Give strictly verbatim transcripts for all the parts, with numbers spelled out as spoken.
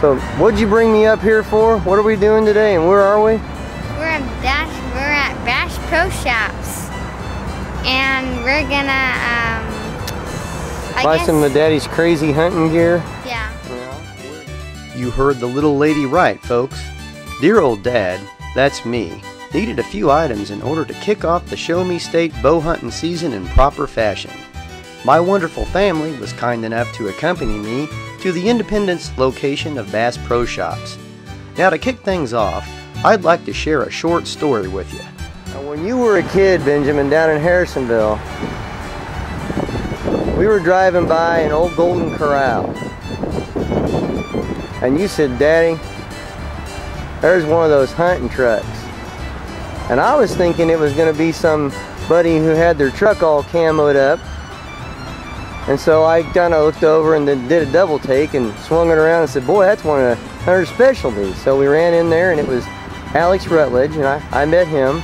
So what'd you bring me up here for? What are we doing today and where are we? We're in Bass, we're at Bass Pro Shops. And we're gonna um, I buy guess... some of Daddy's crazy hunting gear. Yeah. You heard the little lady right, folks. Dear old dad, that's me, needed a few items in order to kick off the Show Me State bow hunting season in proper fashion. My wonderful family was kind enough to accompany me to the Independence location of Bass Pro Shops. Now to kick things off, I'd like to share a short story with you. When you were a kid, Benjamin, down in Harrisonville, we were driving by an old Golden Corral. And you said, Daddy, there's one of those hunting trucks. And I was thinking it was going to be somebody who had their truck all camoed up. And so I kind of looked over and then did a double take and swung it around and said, boy, that's one of Hunter's Specialties. So we ran in there and it was Alex Rutledge, and I, I met him.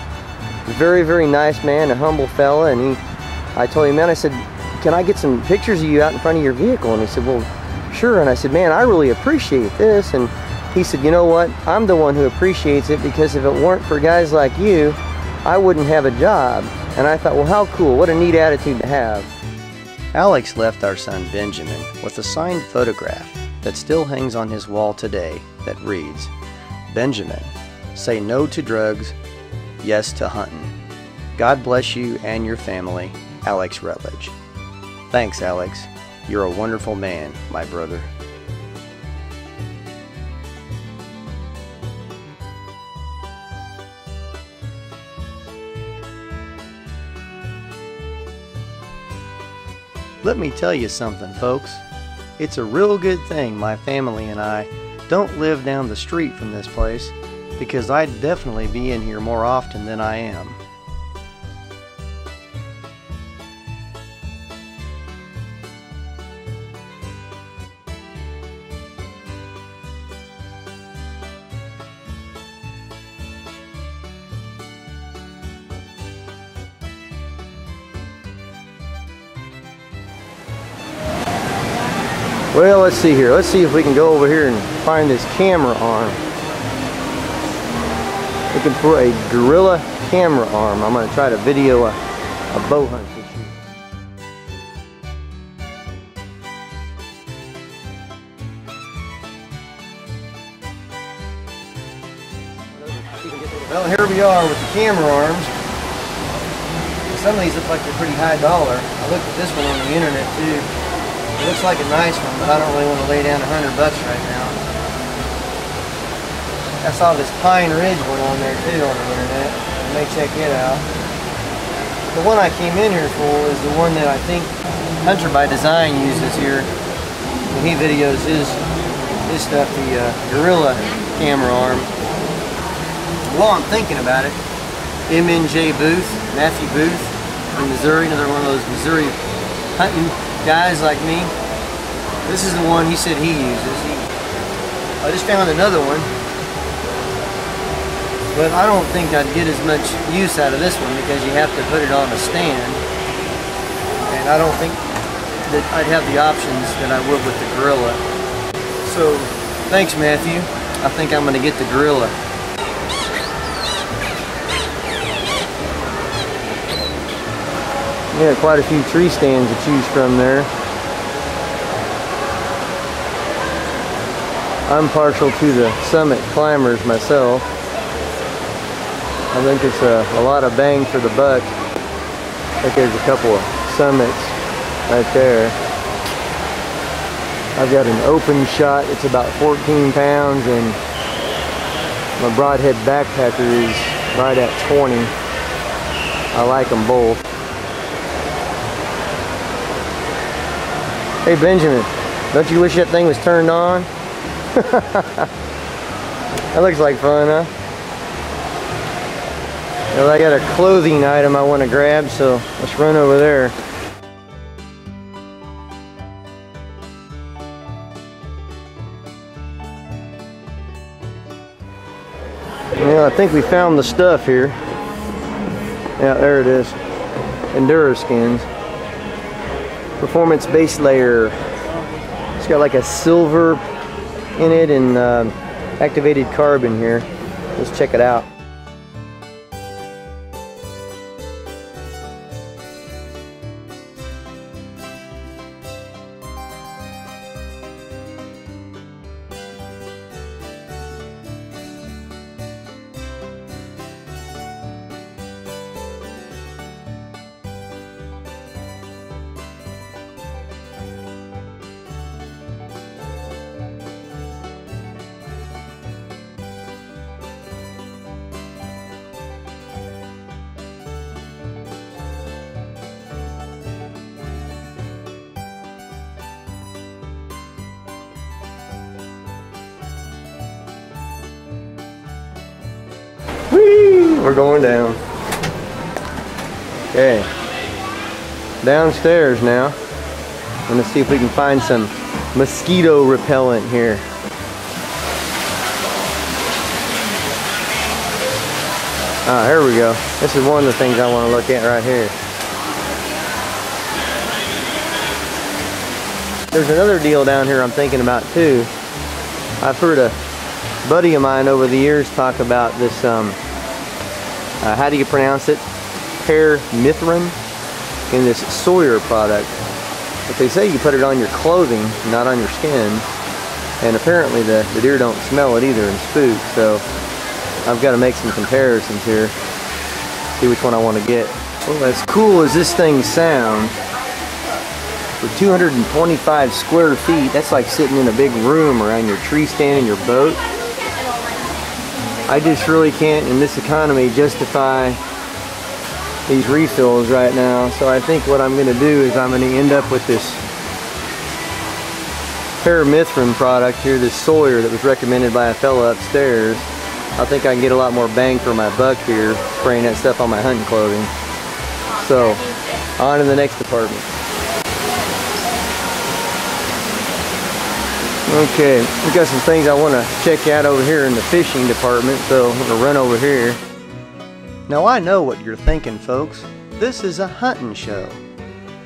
Very, very nice man, a humble fella. And he, I told him, man, I said, can I get some pictures of you out in front of your vehicle? And he said, well, sure. And I said, man, I really appreciate this. And he said, you know what? I'm the one who appreciates it, because if it weren't for guys like you, I wouldn't have a job. And I thought, well, how cool. What a neat attitude to have. Alex left our son Benjamin with a signed photograph that still hangs on his wall today that reads, Benjamin, say no to drugs, yes to hunting. God bless you and your family, Alex Rutledge. Thanks, Alex. You're a wonderful man, my brother. Let me tell you something, folks. It's a real good thing my family and I don't live down the street from this place, because I'd definitely be in here more often than I am. Well, let's see here. Let's see if we can go over here and find this camera arm. Looking for a Gorilla camera arm. I'm going to try to video a, a bow hunt this year. Well, here we are with the camera arms. Some of these look like they're pretty high dollar. I looked at this one on the internet too. It looks like a nice one, but I don't really want to lay down a hundred bucks right now. I saw this Pine Ridge one on there too on the internet. I may check it out. The one I came in here for is the one that I think Hunter by Design uses here when he videos his his stuff, the uh, Gorilla camera arm. While I'm thinking about it, M N J Booth, Matthew Booth from Missouri, another one of those Missouri hunting guys like me. This is the one he said he uses. He, I just found another one, but I don't think I'd get as much use out of this one because you have to put it on a stand, and I don't think that I'd have the options that I would with the Gorilla. So thanks, Matthew. I think I'm going to get the Gorilla. Yeah, quite a few tree stands to choose from there. I'm partial to the Summit Climbers myself. I think it's a, a lot of bang for the buck. I think there's a couple of Summits right there. I've got an open shot. It's about fourteen pounds, and my broadhead backpacker is right at twenty. I like them both. Hey Benjamin, don't you wish that thing was turned on? That looks like fun, huh? Well, I got a clothing item I want to grab, so let's run over there. Well, I think we found the stuff here. Yeah, there it is. Enduro skins. Performance base layer. It's got like a silver in it and uh, activated carb in here. Let's check it out. We're going down. Okay, downstairs now. I'm gonna see if we can find some mosquito repellent here. Ah, here we go. This is one of the things I want to look at right here. There's another deal down here I'm thinking about too. I've heard a buddy of mine over the years talk about this. Um, Uh, how do you pronounce it? Permethrin in this Sawyer product. But they say you put it on your clothing, not on your skin. And apparently the, the deer don't smell it either and spook. So I've got to make some comparisons here. See which one I want to get. Well, as cool as this thing sounds, for two hundred twenty-five square feet, that's like sitting in a big room around your tree stand in your boat. I just really can't, in this economy, justify these refills right now. So I think what I'm going to do is I'm going to end up with this permethrin product here, this Sawyer that was recommended by a fella upstairs. I think I can get a lot more bang for my buck here, spraying that stuff on my hunting clothing. So, on to the next department. Okay, we've got some things I want to check out over here in the fishing department, so I'm going to run over here. Now I know what you're thinking, folks. This is a hunting show.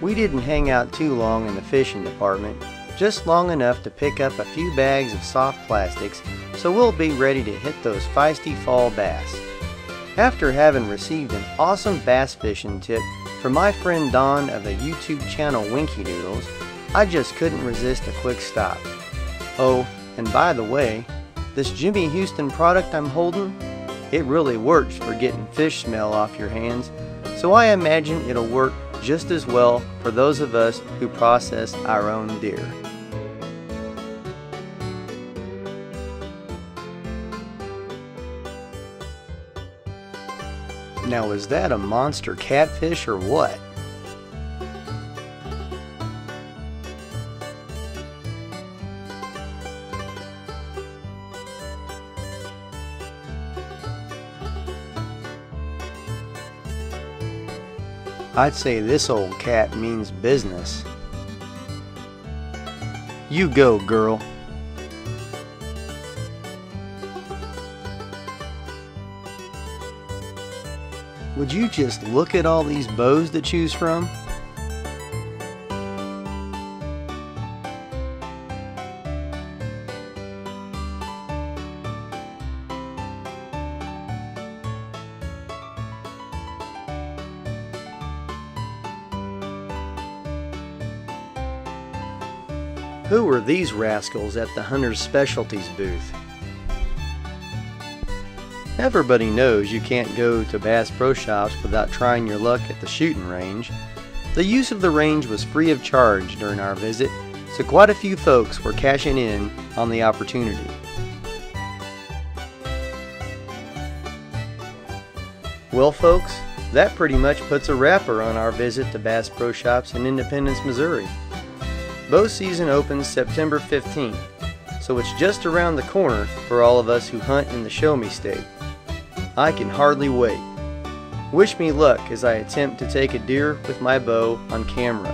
We didn't hang out too long in the fishing department, just long enough to pick up a few bags of soft plastics, so we'll be ready to hit those feisty fall bass. After having received an awesome bass fishing tip from my friend Don of the YouTube channel Winky Doodles, I just couldn't resist a quick stop. Oh, and by the way, this Jimmy Houston product I'm holding, it really works for getting fish smell off your hands, so I imagine it'll work just as well for those of us who process our own deer. Now, is that a monster catfish or what? I'd say this old cat means business. You go, girl. Would you just look at all these bows to choose from? Who are these rascals at the Hunter's Specialties booth? Everybody knows you can't go to Bass Pro Shops without trying your luck at the shooting range. The use of the range was free of charge during our visit, so quite a few folks were cashing in on the opportunity. Well, folks, that pretty much puts a wrapper on our visit to Bass Pro Shops in Independence, Missouri. Bow season opens September fifteenth, so it's just around the corner for all of us who hunt in the Show Me State. I can hardly wait. Wish me luck as I attempt to take a deer with my bow on camera.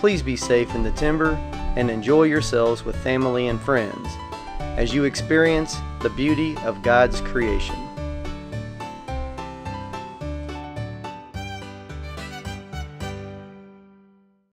Please be safe in the timber and enjoy yourselves with family and friends as you experience the beauty of God's creation.